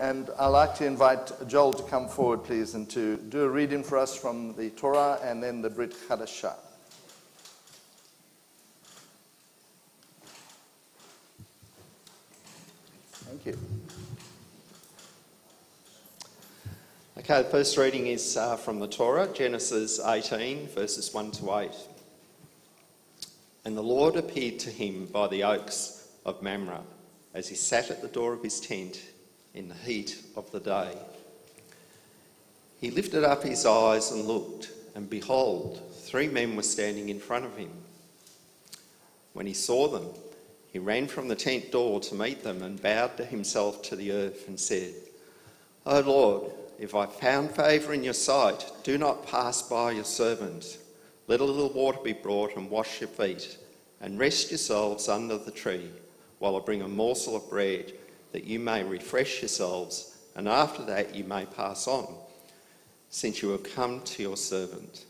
And I'd like to invite Joel to come forward, please, and to do a reading for us from the Torah and then the Brit Chadasha. Thank you. Okay, the first reading is from the Torah, Genesis 18, verses 1 to 8. And the Lord appeared to him by the oaks of Mamre, as he sat at the door of his tent in the heat of the day. He lifted up his eyes and looked, and behold, three men were standing in front of him. When he saw them, he ran from the tent door to meet them and bowed himself to the earth and said, O Lord, if I found favour in your sight, do not pass by your servant. Let a little water be brought and wash your feet, and rest yourselves under the tree, while I bring a morsel of bread, that you may refresh yourselves, and after that you may pass on, since you have come to your servant.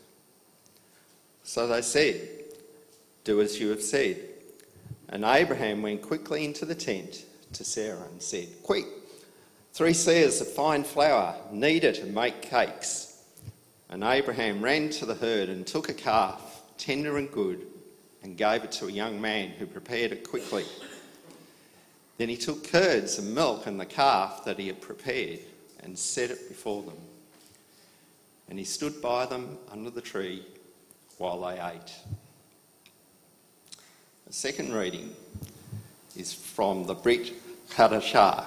So they said, Do as you have said. And Abraham went quickly into the tent to Sarah and said, Quick, 3 seahs of fine flour, knead it and make cakes. And Abraham ran to the herd and took a calf, tender and good, and gave it to a young man who prepared it quickly. Then he took curds and milk and the calf that he had prepared and set it before them. And he stood by them under the tree while they ate. The second reading is from the Brit Chadasha,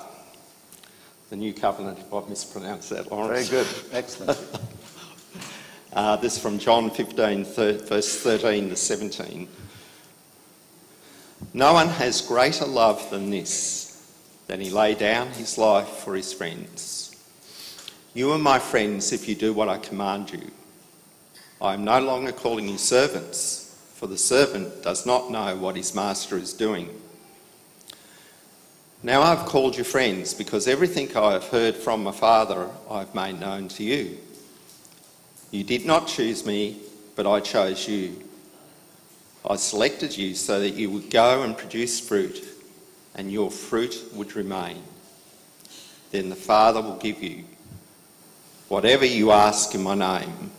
the New Covenant, if I've mispronounced that, Lawrence. Very good, excellent. This is from John 15, verse 13 to 17. No one has greater love than this, than he lay down his life for his friends. You are my friends if you do what I command you. I am no longer calling you servants, for the servant does not know what his master is doing. Now I have called you friends, because everything I have heard from my Father I have made known to you. You did not choose me, but I chose you. I selected you so that you would go and produce fruit, and your fruit would remain. Then the Father will give you whatever you ask in my name.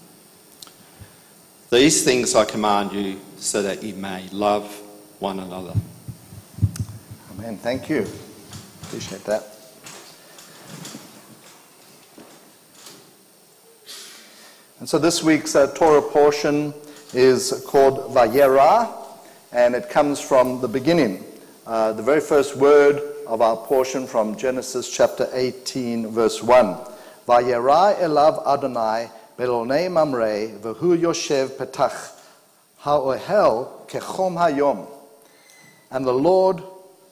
These things I command you, so that you may love one another. Amen. Thank you. Appreciate that. And so this week's Torah portion is called Vayera, and it comes from the beginning. The very first word of our portion from Genesis chapter 18, verse 1. Vayera elav Adonai Elonei Mamre v'hu yoshev petach ha'ohel kechom hayom. And the Lord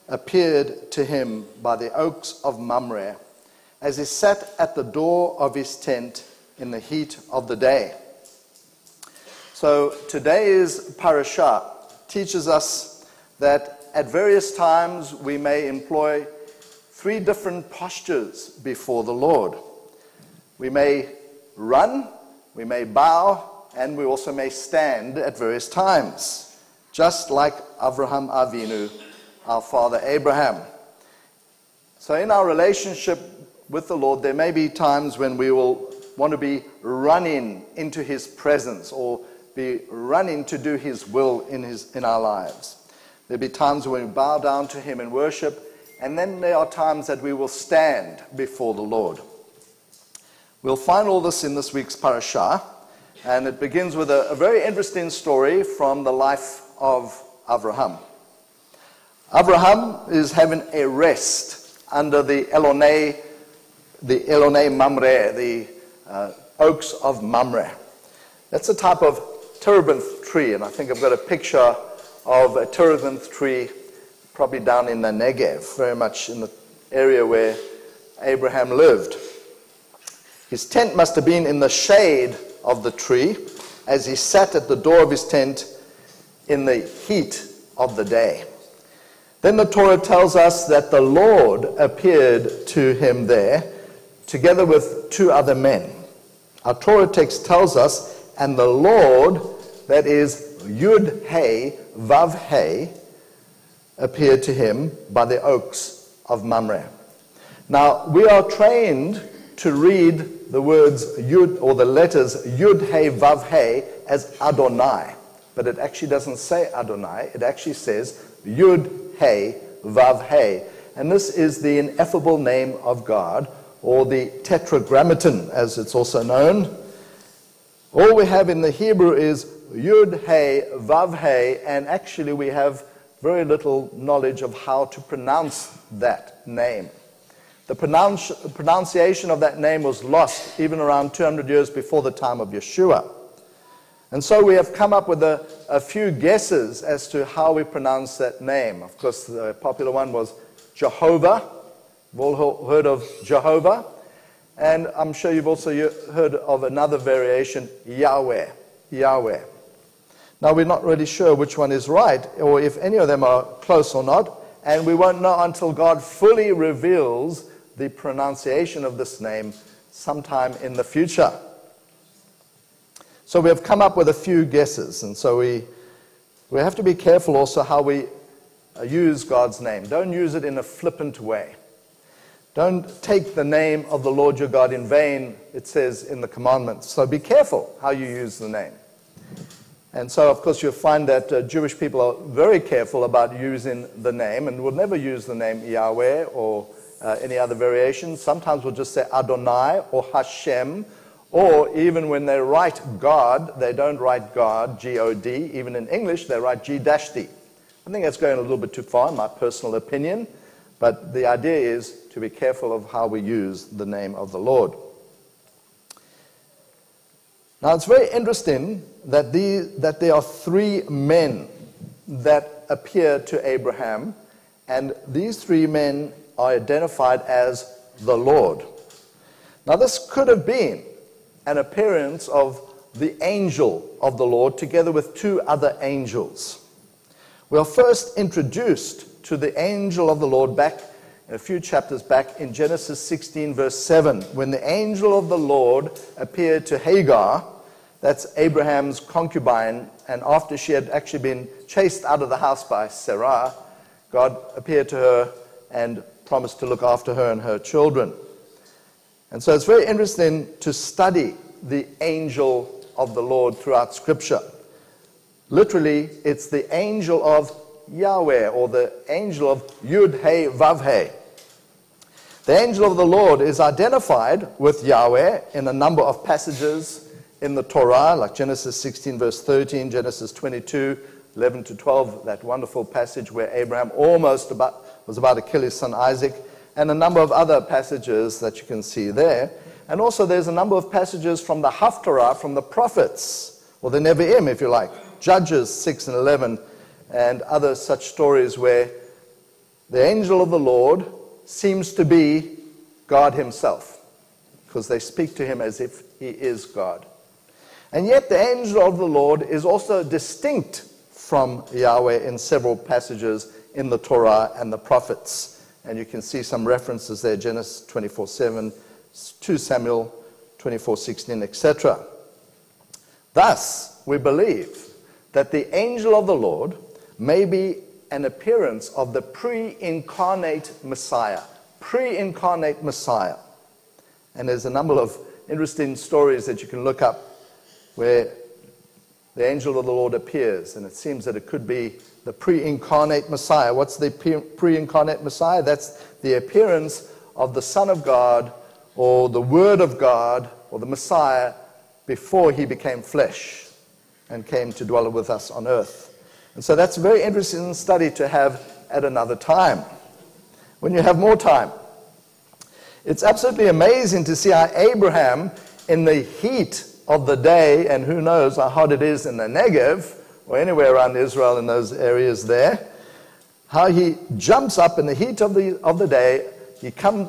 appeared to him by the oaks of Mamre, as he sat at the door of his tent in the heat of the day. So today's parasha teaches us that at various times we may employ 3 different postures before the Lord. We may run, we may bow, and we also may stand at various times, just like Avraham Avinu, our father Abraham. So in our relationship with the Lord, there may be times when we will want to be running into his presence, or be running to do his will in our lives. There'll be times when we bow down to him in worship, and then there are times that we will stand before the Lord. We'll find all this in this week's parasha, and it begins with a very interesting story from the life of Avraham. Avraham is having a rest under the Elonei Mamre, the oaks of Mamre. That's a type of terebinth tree, and I think I've got a picture of a terebinth tree probably down in the Negev, very much in the area where Abraham lived. His tent must have been in the shade of the tree as he sat at the door of his tent in the heat of the day. Then the Torah tells us that the Lord appeared to him there, together with 2 other men. Our Torah text tells us, and the Lord, that is Yud-Heh-Vav-Heh, appeared to him by the oaks of Mamre. Now, we are trained to read the words Yud, or the letters Yud-Heh-Vav-Heh, as Adonai. But it actually doesn't say Adonai, it actually says Yud-Heh-Vav-Heh. And this is the ineffable name of God, or the Tetragrammaton, as it's also known. All we have in the Hebrew is Yud-Heh-Vav-Heh, and actually we have very little knowledge of how to pronounce that name. The pronunciation of that name was lost even around 200 years before the time of Yeshua. And so we have come up with a few guesses as to how we pronounce that name. Of course, the popular one was Jehovah. We've all heard of Jehovah. And I'm sure you've also heard of another variation, Yahweh. Yahweh. Now, we're not really sure which one is right, or if any of them are close or not, and we won't know until God fully reveals the pronunciation of this name sometime in the future. So we have come up with a few guesses, and so we have to be careful also how we use God's name. Don't use it in a flippant way. Don't take the name of the Lord your God in vain, it says in the commandments. So be careful how you use the name. And so, of course, you'll find that Jewish people are very careful about using the name and will never use the name Yahweh or any other variation. Sometimes we'll just say Adonai or Hashem, or even when they write God, they don't write God, G-O-D. Even in English, they write G-D. I think that's going a little bit too far, in my personal opinion, but the idea is to be careful of how we use the name of the Lord. Now, it's very interesting that there are three men that appear to Abraham, and these three men are identified as the Lord. Now, this could have been an appearance of the angel of the Lord together with two other angels. We are first introduced to the angel of the Lord back a few chapters back in Genesis 16, verse 7, when the angel of the Lord appeared to Hagar, that's Abraham's concubine, and after she had actually been chased out of the house by Sarah, God appeared to her and promised to look after her and her children. And so it's very interesting to study the angel of the Lord throughout Scripture. Literally, it's the angel of Yahweh, or the angel of Yud-Heh-Vav-Heh. The angel of the Lord is identified with Yahweh in a number of passages in the Torah, like Genesis 16, verse 13, Genesis 22, 11 to 12, that wonderful passage where Abraham was about to kill his son Isaac, and a number of other passages that you can see there. And also there's a number of passages from the Haftarah, from the prophets, or the Nevi'im, if you like, Judges 6 and 11, and other such stories where the angel of the Lord seems to be God himself, because they speak to him as if he is God. And yet the angel of the Lord is also distinct from Yahweh in several passages in the Torah and the prophets. And you can see some references there, Genesis 24:7, 2 Samuel 24:16, etc. Thus, we believe that the angel of the Lord may be an appearance of the pre-incarnate Messiah. Pre-incarnate Messiah. And there's a number of interesting stories that you can look up where the angel of the Lord appears, and it seems that it could be the pre-incarnate Messiah. What's the pre-incarnate Messiah? That's the appearance of the Son of God, or the Word of God, or the Messiah, before he became flesh and came to dwell with us on earth. And so that's a very interesting study to have at another time, when you have more time. It's absolutely amazing to see how Abraham, in the heat of the day, and who knows how hot it is in the Negev, or anywhere around Israel in those areas there, how he jumps up in the heat of the day, he comes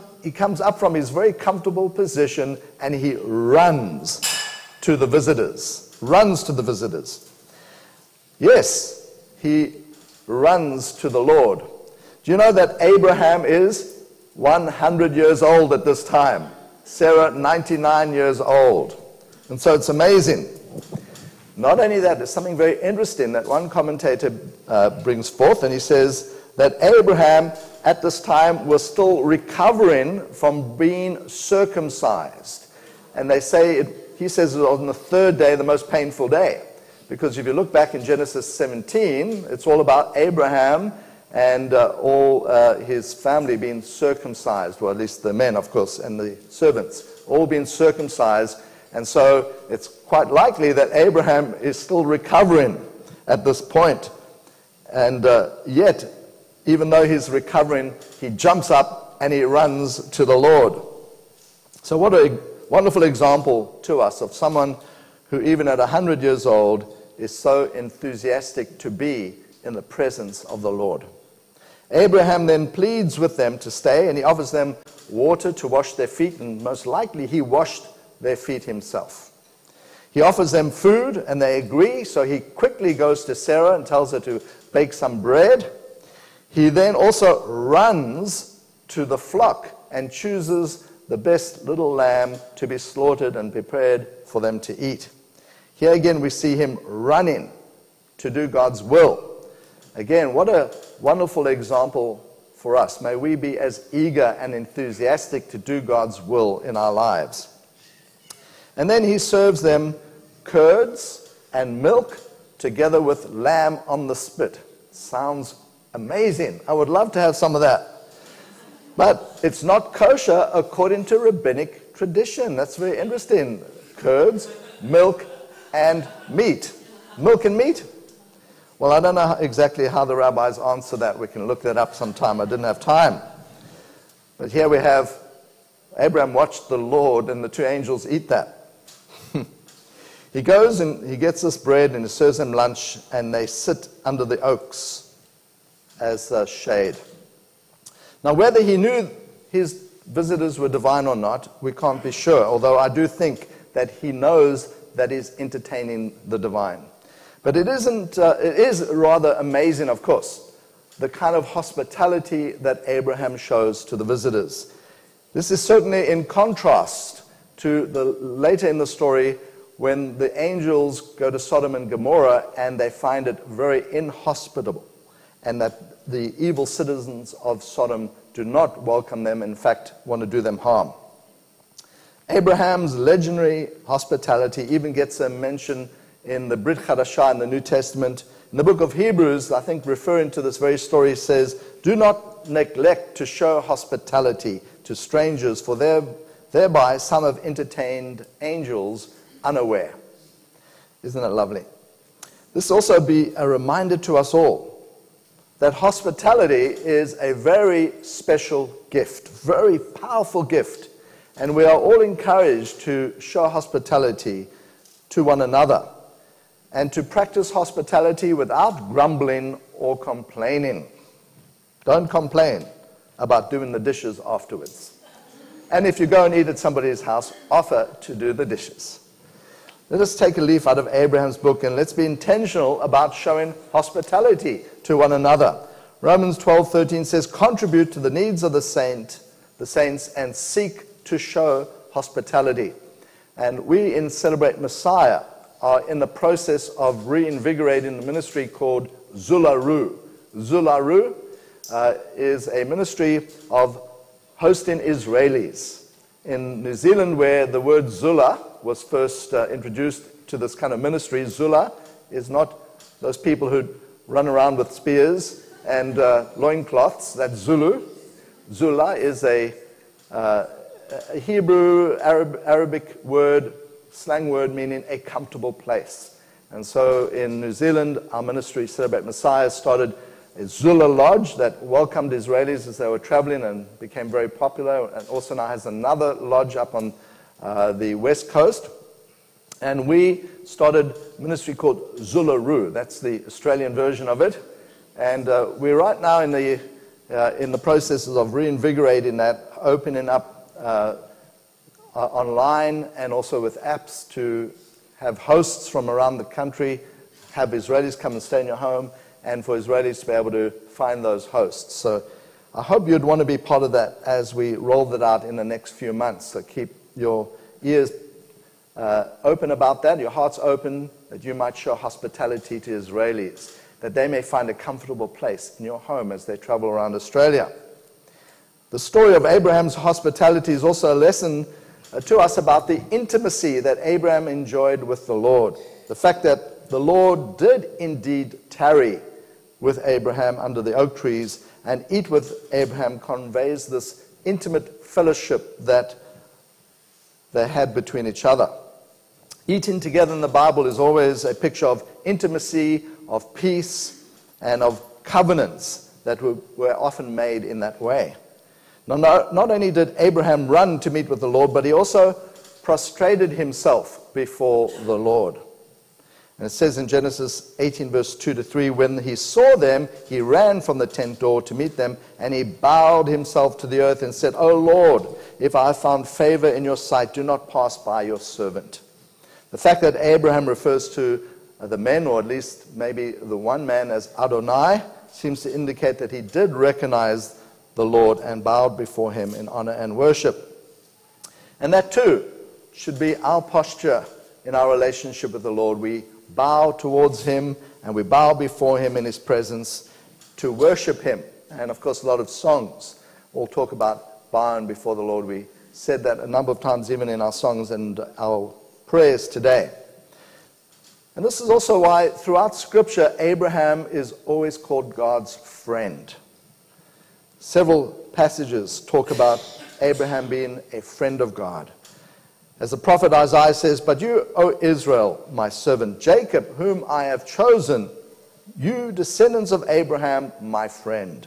up from his very comfortable position, and he runs to the visitors. Runs to the visitors. Yes, he runs to the Lord. Do you know that Abraham is 100 years old at this time? Sarah, 99 years old. And so it's amazing. Not only that, there's something very interesting that one commentator brings forth, and he says that Abraham at this time was still recovering from being circumcised. And they say, he says it was on the third day, the most painful day. Because if you look back in Genesis 17, it's all about Abraham and all his family being circumcised, or at least the men, of course, and the servants, all being circumcised. And so it's quite likely that Abraham is still recovering at this point. And yet, even though he's recovering, he jumps up and he runs to the Lord. So what a wonderful example to us of someone who even at 100 years old is so enthusiastic to be in the presence of the Lord. Abraham then pleads with them to stay, and he offers them water to wash their feet, and most likely he washed their feet himself. He offers them food, and they agree, so he quickly goes to Sarah and tells her to bake some bread. He then also runs to the flock and chooses the best little lamb to be slaughtered and prepared for them to eat. Here again we see him running to do God's will. Again, what a wonderful example for us. May we be as eager and enthusiastic to do God's will in our lives. And then he serves them curds and milk together with lamb on the spit. Sounds amazing. I would love to have some of that. But it's not kosher according to rabbinic tradition. That's very interesting. Curds, milk, and meat. Milk and meat? Well, I don't know exactly how the rabbis answer that. We can look that up sometime. I didn't have time. But here we have Abraham watched the Lord and the two angels eat that. He goes and he gets this bread and he serves them lunch, and they sit under the oaks as a shade. Now, whether he knew his visitors were divine or not, we can't be sure, although I do think that he knows that he's entertaining the divine. But it is rather amazing, of course, the kind of hospitality that Abraham shows to the visitors. This is certainly in contrast to the later in the story when the angels go to Sodom and Gomorrah and they find it very inhospitable, and that the evil citizens of Sodom do not welcome them, in fact, want to do them harm. Abraham's legendary hospitality even gets a mention in the Brit Chadasha in the New Testament. In the book of Hebrews, I think referring to this very story, says, "Do not neglect to show hospitality to strangers, for thereby some have entertained angels unaware." Isn't that lovely? This also be a reminder to us all that hospitality is a very special gift, very powerful gift, and we are all encouraged to show hospitality to one another and to practice hospitality without grumbling or complaining. Don't complain about doing the dishes afterwards. And if you go and eat at somebody's house, offer to do the dishes. Let us take a leaf out of Abraham's book, and let's be intentional about showing hospitality to one another. Romans 12:13 says, "Contribute to the needs of the saints, and seek to show hospitality." And we in Celebrate Messiah are in the process of reinvigorating the ministry called Zularu. Zularu is a ministry of hosting Israelis. In New Zealand, where the word Zula was first introduced to this kind of ministry, Zula is not those people who run around with spears and loincloths. That's Zulu. Zula is a Hebrew, Arabic word, slang word meaning a comfortable place. And so in New Zealand, our ministry, Celebrate Messiah, started a Zula Lodge that welcomed Israelis as they were traveling and became very popular, and also now has another lodge up on the West Coast. And we started a ministry called Zularu. That's the Australian version of it. And we're right now in the processes of reinvigorating that, opening up online and also with apps to have hosts from around the country, have Israelis come and stay in your home, and for Israelis to be able to find those hosts. So I hope you'd want to be part of that as we roll that out in the next few months. So keep your ears open about that, your hearts open, that you might show hospitality to Israelis. that they may find a comfortable place in your home as they travel around Australia. The story of Abraham's hospitality is also a lesson to us about the intimacy that Abraham enjoyed with the Lord. The fact that the Lord did indeed tarry with Abraham under the oak trees and eat with Abraham conveys this intimate fellowship that they had between each other. Eating together in the Bible is always a picture of intimacy, of peace, and of covenants that were often made in that way. Not only did Abraham run to meet with the Lord, but he also prostrated himself before the Lord. And it says in Genesis 18, verse 2-3, when he saw them, he ran from the tent door to meet them, and he bowed himself to the earth and said, O Lord, if I have found favor in your sight, do not pass by your servant. The fact that Abraham refers to the men, or at least maybe the one man, as Adonai, seems to indicate that he did recognize the Lord and bowed before him in honor and worship. And that too should be our posture in our relationship with the Lord. We bow towards him and we bow before him in his presence to worship him. And of course, a lot of songs all talk about bowing before the Lord. We said that a number of times, even in our songs and our prayers today. And this is also why throughout Scripture, Abraham is always called God's friend. Several passages talk about Abraham being a friend of God. As the prophet Isaiah says, but you, O Israel, my servant Jacob, whom I have chosen, you descendants of Abraham, my friend.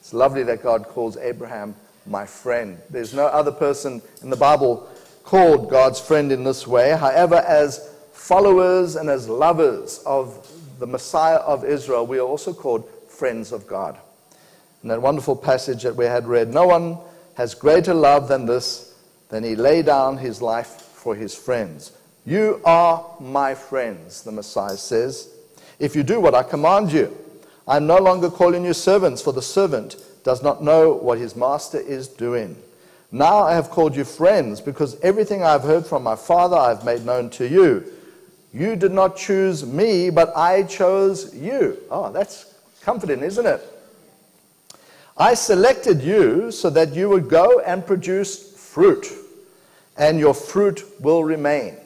It's lovely that God calls Abraham my friend. There's no other person in the Bible called God's friend in this way. However, as followers and as lovers of the Messiah of Israel, we are also called friends of God. In that wonderful passage that we had read, no one has greater love than this, then he laid down his life for his friends. You are my friends, the Messiah says, if you do what I command you. I am no longer calling you servants, for the servant does not know what his master is doing. Now I have called you friends, because everything I have heard from my Father I have made known to you. You did not choose me, but I chose you. Oh, that's comforting, isn't it? I selected you so that you would go and produce fruit, and your fruit will remain.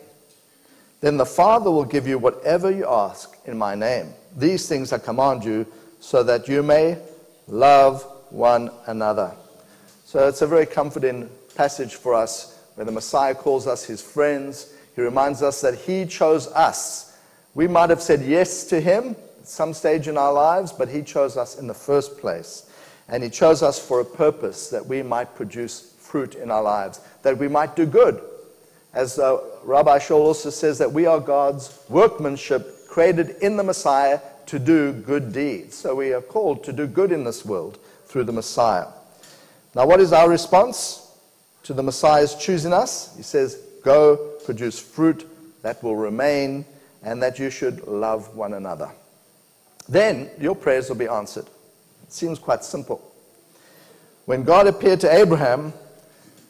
Then the Father will give you whatever you ask in my name. These things I command you so that you may love one another. So it's a very comforting passage for us where the Messiah calls us his friends. He reminds us that he chose us. We might have said yes to him at some stage in our lives, but he chose us in the first place. And he chose us for a purpose, that we might produce fruit in our lives, that we might do good. As Rabbi Shaul also says, that we are God's workmanship created in the Messiah to do good deeds. So we are called to do good in this world through the Messiah. Now what is our response to the Messiah's choosing us? He says, go produce fruit that will remain and that you should love one another. Then your prayers will be answered. It seems quite simple. When God appeared to Abraham,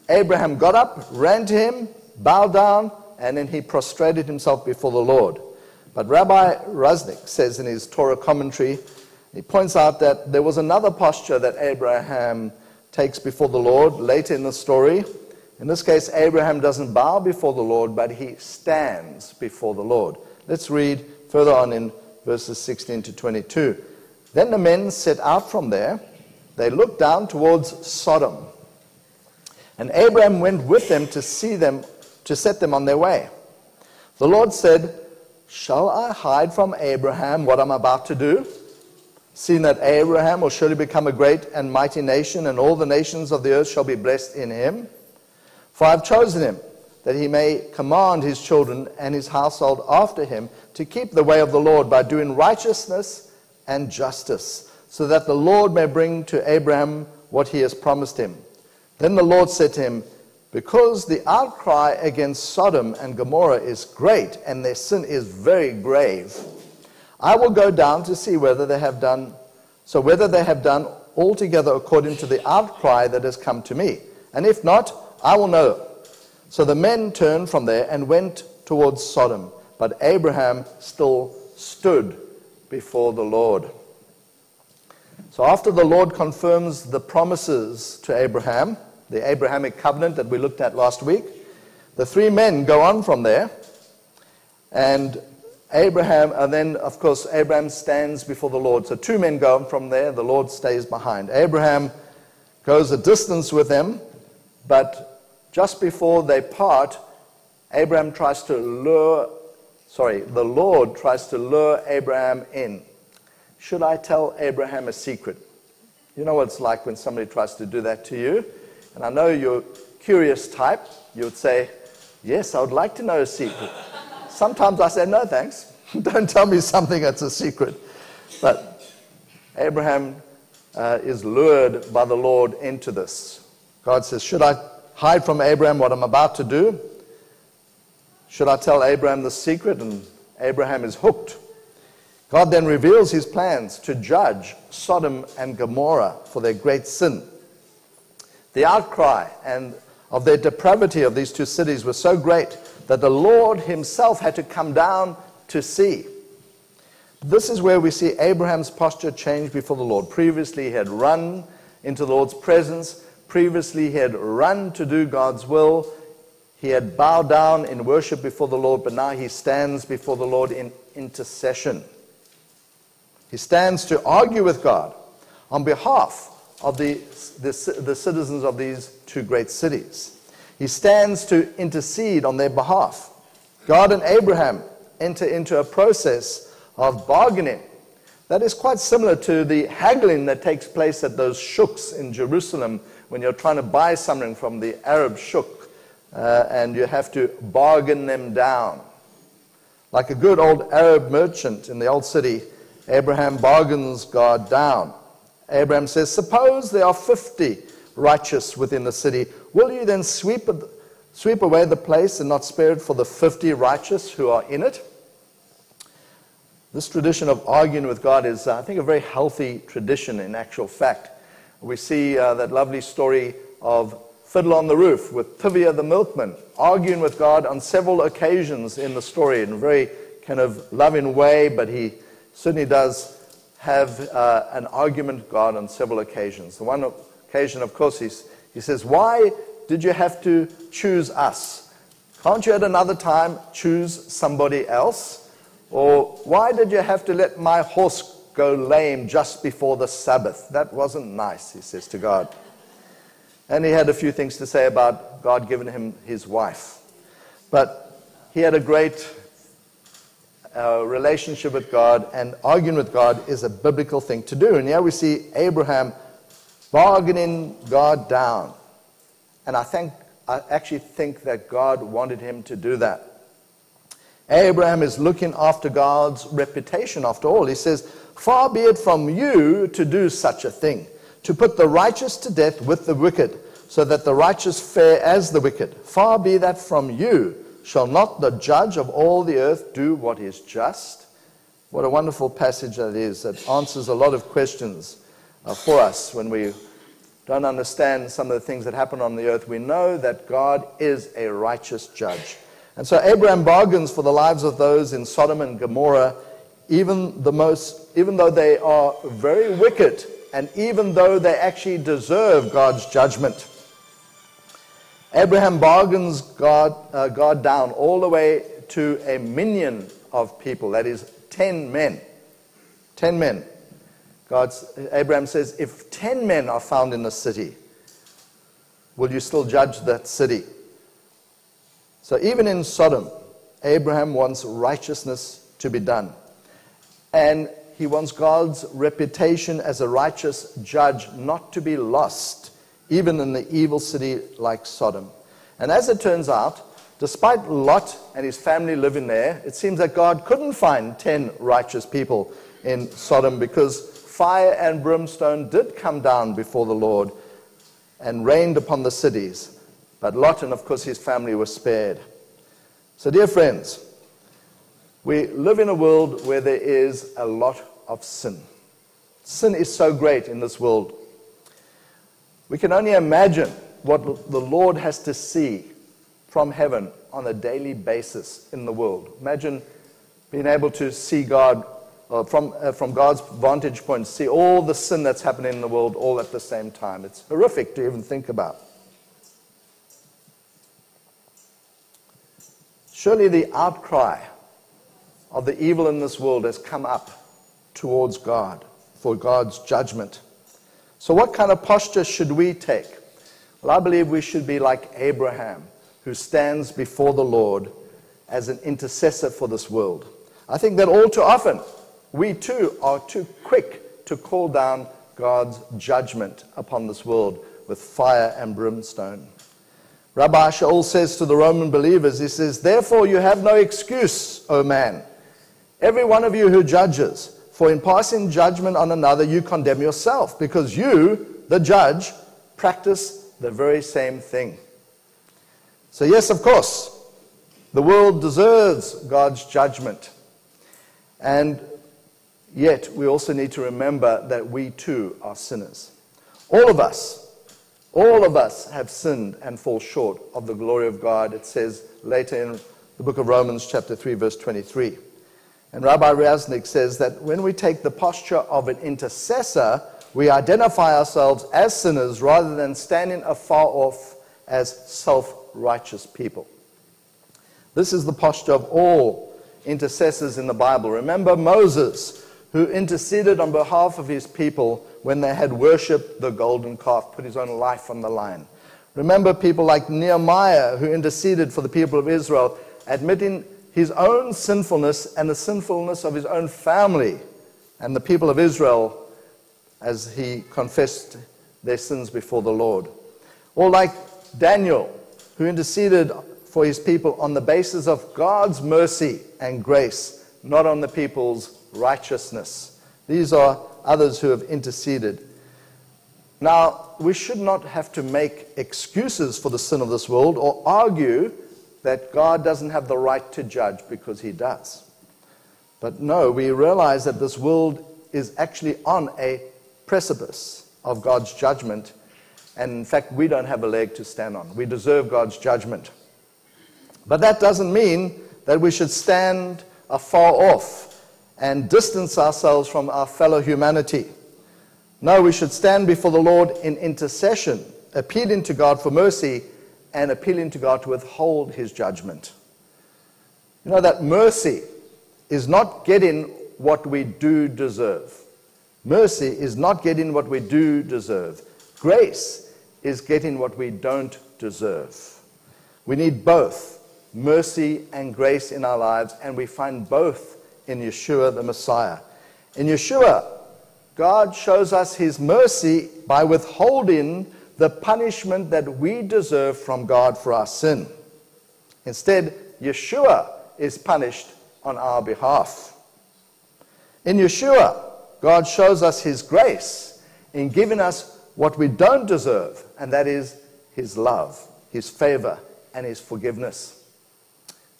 Abraham got up, ran to him, bowed down, and then he prostrated himself before the Lord. But Rabbi Reznik says in his Torah commentary, he points out that there was another posture that Abraham takes before the Lord later in the story. In this case, Abraham doesn't bow before the Lord, but he stands before the Lord. Let's read further on in verses 16-22. Then the men set out from there. They looked down towards Sodom. And Abraham went with them to see them, to set them on their way. The Lord said, shall I hide from Abraham what I'm about to do? Seeing that Abraham will surely become a great and mighty nation, and all the nations of the earth shall be blessed in him. For I have chosen him, that he may command his children and his household after him to keep the way of the Lord by doing righteousness and justice, so that the Lord may bring to Abraham what he has promised him. Then the Lord said to him, because the outcry against Sodom and Gomorrah is great, and their sin is very grave, I will go down to see whether they have done altogether according to the outcry that has come to me. And if not, I will know. So the men turned from there and went towards Sodom, but Abraham still stood before the Lord. So after the Lord confirms the promises to Abraham, the Abrahamic covenant that we looked at last week, the three men go on from there, and Abraham, and then of course Abraham stands before the Lord. So two men go on from there, the Lord stays behind. Abraham goes a distance with them, but just before they part, the Lord tries to lure Abraham in. Should I tell Abraham a secret? You know what it's like when somebody tries to do that to you? And I know you're a curious type. You would say, yes, I would like to know a secret. Sometimes I say, no, thanks. Don't tell me something that's a secret. But Abraham is lured by the Lord into this. God says, should I hide from Abraham what I'm about to do? Should I tell Abraham the secret? And Abraham is hooked. God then reveals his plans to judge Sodom and Gomorrah for their great sin. The outcry and of their depravity of these two cities was so great that the Lord himself had to come down to see. This is where we see Abraham's posture change before the Lord. Previously he had run into the Lord's presence. Previously he had run to do God's will. He had bowed down in worship before the Lord, but now he stands before the Lord in intercession. He stands to argue with God on behalf of the citizens of these two great cities. He stands to intercede on their behalf. God and Abraham enter into a process of bargaining that is quite similar to the haggling that takes place at those shuks in Jerusalem when you're trying to buy something from the Arab shuk and you have to bargain them down. Like a good old Arab merchant in the old city, Abraham bargains God down. Abraham says, suppose there are 50 righteous within the city. Will you then sweep away the place and not spare it for the 50 righteous who are in it? This tradition of arguing with God is, I think, a very healthy tradition in actual fact. We see that lovely story of Fiddler on the Roof with Tivia the milkman, arguing with God on several occasions in the story in a very kind of loving way, but he certainly does have an argument with God on several occasions. The one occasion, of course, he says, why did you have to choose us? Can't you at another time choose somebody else? Or why did you have to let my horse go lame just before the Sabbath? That wasn't nice, he says to God. And he had a few things to say about God giving him his wife. But he had a great relationship with God, and arguing with God is a biblical thing to do. And here we see Abraham bargaining God down. And I actually think that God wanted him to do that. Abraham is looking after God's reputation after all. He says, far be it from you to do such a thing, to put the righteous to death with the wicked, so that the righteous fare as the wicked. Far be that from you. Shall not the judge of all the earth do what is just? What a wonderful passage that is, that answers a lot of questions for us when we don't understand some of the things that happen on the earth. We know that God is a righteous judge. And so Abraham bargains for the lives of those in Sodom and Gomorrah, even though they are very wicked, and even though they actually deserve God's judgment. Abraham bargains God down all the way to a minion of people, that is 10 men. 10 men. Abraham says, if 10 men are found in the city, will you still judge that city? So even in Sodom, Abraham wants righteousness to be done. And he wants God's reputation as a righteous judge not to be lost, even in the evil city like Sodom. And as it turns out, despite Lot and his family living there, it seems that God couldn't find 10 righteous people in Sodom, because fire and brimstone did come down before the Lord and rained upon the cities. But Lot and, of course, his family were spared. So, dear friends, we live in a world where there is a lot of sin. Sin is so great in this world. We can only imagine what the Lord has to see from heaven on a daily basis in the world. Imagine being able to see God from God's vantage point, see all the sin that's happening in the world all at the same time. It's horrific to even think about. Surely the outcry of the evil in this world has come up towards God for God's judgment. So what kind of posture should we take? Well, I believe we should be like Abraham, who stands before the Lord as an intercessor for this world. I think that all too often, we too are too quick to call down God's judgment upon this world with fire and brimstone. Rabbi Shaul says to the Roman believers, he says, "Therefore you have no excuse, O man, every one of you who judges, for in passing judgment on another you condemn yourself, because you, the judge, practice the very same thing." So yes, of course, the world deserves God's judgment. And yet, we also need to remember that we too are sinners. All of us have sinned and fall short of the glory of God, it says later in the book of Romans chapter 3, verse 23. And Rabbi Reznik says that when we take the posture of an intercessor, we identify ourselves as sinners rather than standing afar off as self-righteous people. This is the posture of all intercessors in the Bible. Remember Moses, who interceded on behalf of his people when they had worshipped the golden calf, put his own life on the line. Remember people like Nehemiah, who interceded for the people of Israel, admitting his own sinfulness and the sinfulness of his own family and the people of Israel as he confessed their sins before the Lord. Or like Daniel, who interceded for his people on the basis of God's mercy and grace, not on the people's righteousness. These are others who have interceded. Now, we should not have to make excuses for the sin of this world or argue that God doesn't have the right to judge, because he does. But no, we realize that this world is actually on a precipice of God's judgment, and in fact, we don't have a leg to stand on. We deserve God's judgment. But that doesn't mean that we should stand afar off and distance ourselves from our fellow humanity. No, we should stand before the Lord in intercession, appealing to God for mercy and appealing to God to withhold his judgment. You know that mercy is not getting what we do deserve. Mercy is not getting what we do deserve. Grace is getting what we don't deserve. We need both. Mercy and grace in our lives, and we find both in Yeshua the Messiah. In Yeshua, God shows us his mercy by withholding the punishment that we deserve from God for our sin. Instead, Yeshua is punished on our behalf. In Yeshua, God shows us his grace in giving us what we don't deserve, and that is his love, his favor, and his forgiveness.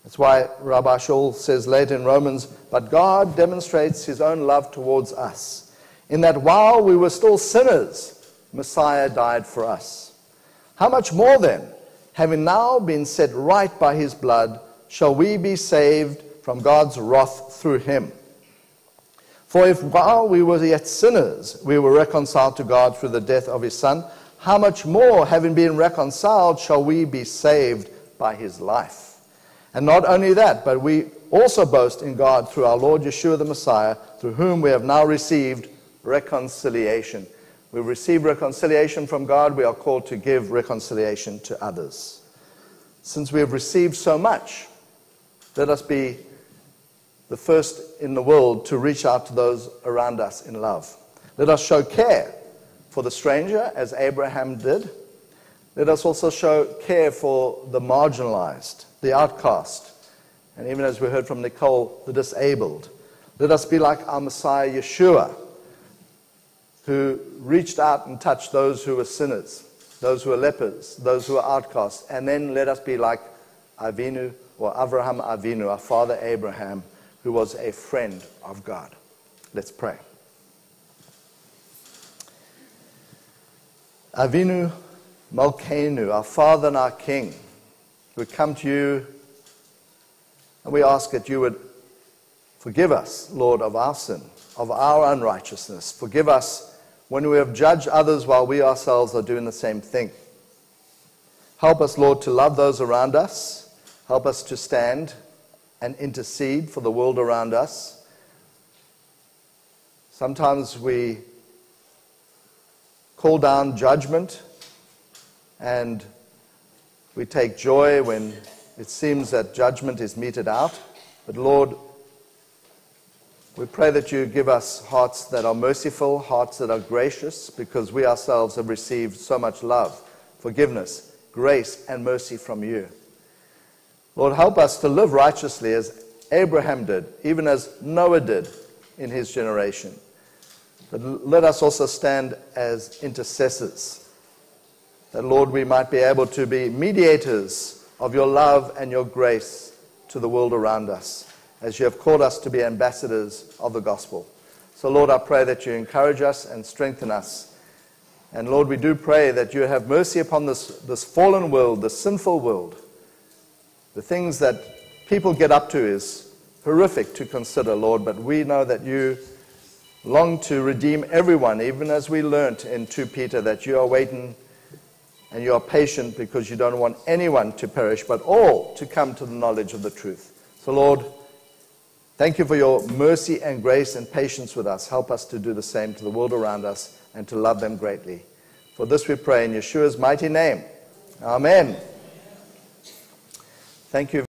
That's why Rabbi Shaul says later in Romans, "But God demonstrates his own love towards us, in that while we were still sinners, Messiah died for us. How much more then, having now been set right by his blood, shall we be saved from God's wrath through him? For if while we were yet sinners, we were reconciled to God through the death of his son, how much more, having been reconciled, shall we be saved by his life? And not only that, but we also boast in God through our Lord Yeshua the Messiah, through whom we have now received reconciliation." We receive reconciliation from God. We are called to give reconciliation to others. Since we have received so much, let us be the first in the world to reach out to those around us in love. Let us show care for the stranger, as Abraham did. Let us also show care for the marginalized, the outcast, and even as we heard from Nicole, the disabled. Let us be like our Messiah Yeshua, who reached out and touched those who were sinners, those who were lepers, those who were outcasts, and then let us be like Avinu, or Avraham Avinu, our father Abraham, who was a friend of God. Let's pray. Avinu Malkeinu, our Father and our King, we come to you and we ask that you would Forgive us, Lord, of our sin, of our unrighteousness. Forgive us when we have judged others while we ourselves are doing the same thing. Help us, Lord, to love those around us. Help us to stand and intercede for the world around us. Sometimes we call down judgment, and we take joy when it seems that judgment is meted out. But Lord, we pray that you give us hearts that are merciful, hearts that are gracious, because we ourselves have received so much love, forgiveness, grace, and mercy from you. Lord, help us to live righteously as Abraham did, even as Noah did in his generation. But let us also stand as intercessors, that, Lord, we might be able to be mediators of your love and your grace to the world around us, as you have called us to be ambassadors of the gospel. So, Lord, I pray that you encourage us and strengthen us. And, Lord, we do pray that you have mercy upon this fallen world, this sinful world. The things that people get up to is horrific to consider, Lord, but we know that you long to redeem everyone, even as we learnt in 2 Peter that you are waiting and you are patient because you don't want anyone to perish, but all to come to the knowledge of the truth. So, Lord, thank you for your mercy and grace and patience with us. Help us to do the same to the world around us and to love them greatly. For this we pray in Yeshua's mighty name. Amen. Thank you.